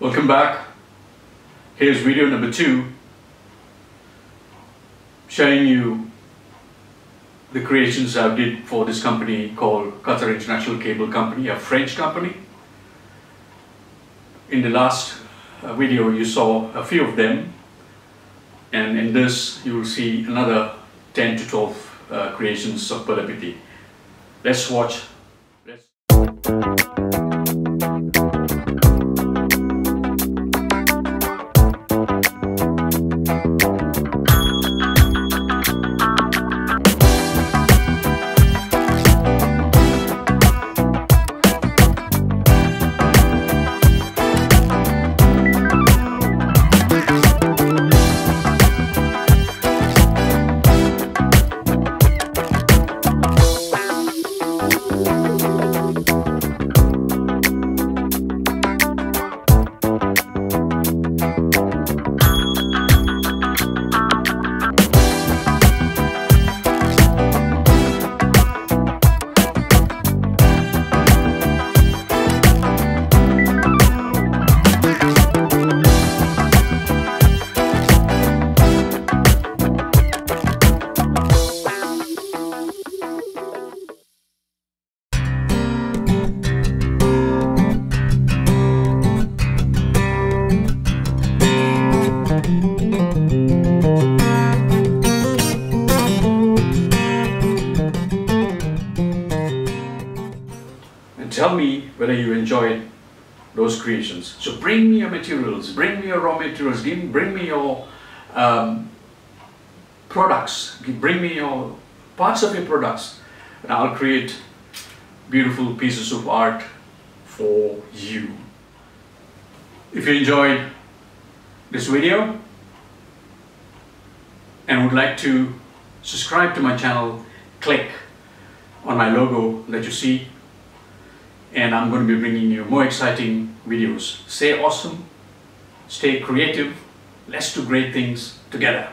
Welcome back. Here's video number 2, showing you the creations I did for this company called Qatar International Cable Company, a French company. In the last video you saw a few of them, and in this you will see another 10 to 12 creations of Pearlappetite. Let's watch. Tell me whether you enjoyed those creations. So bring me your materials, bring me your raw materials, bring me your products, bring me your parts of your products, and I'll create beautiful pieces of art for you. If you enjoyed this video and would like to subscribe to my channel, click on my logo that you see. And I'm going to be bringing you more exciting videos. Stay awesome, stay creative, let's do great things together.